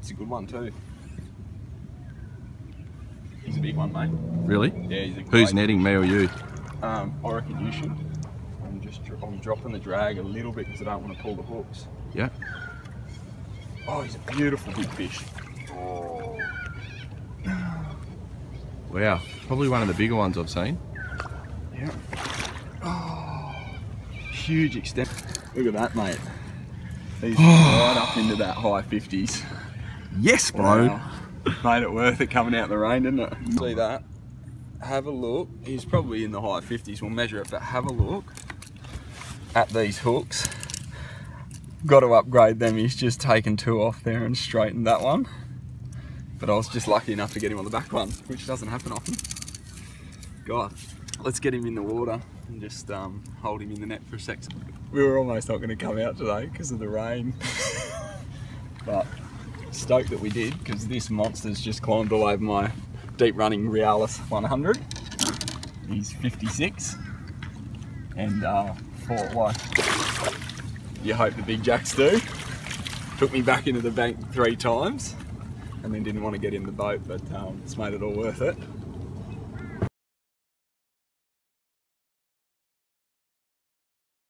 It's a good one too. He's a big one, mate. Really? Yeah, he's a good one. Who's netting, me or you? I reckon you should. I'm dropping the drag a little bit because I don't want to pull the hooks. Yeah. Oh, he's a beautiful big fish. Oh. Wow, probably one of the bigger ones I've seen. Yeah. Oh, huge extent. Look at that, mate. He's right up into that high 50s. Yes, bro. Wow. Made it worth it coming out in the rain, didn't it? See that? Have a look. He's probably in the high 50s. We'll measure it, but have a look at these hooks. Got to upgrade them. He's just taken two off there and straightened that one. But I was just lucky enough to get him on the back one, which doesn't happen often. God, let's get him in the water and just hold him in the net for a sec. We were almost not going to come out today because of the rain. But stoked that we did, because this monster's just climbed all over my deep running Realis 100. He's 56. And fought like you hope the big jacks do. Took me back into the bank 3 times. And then didn't want to get in the boat, but it's made it all worth it.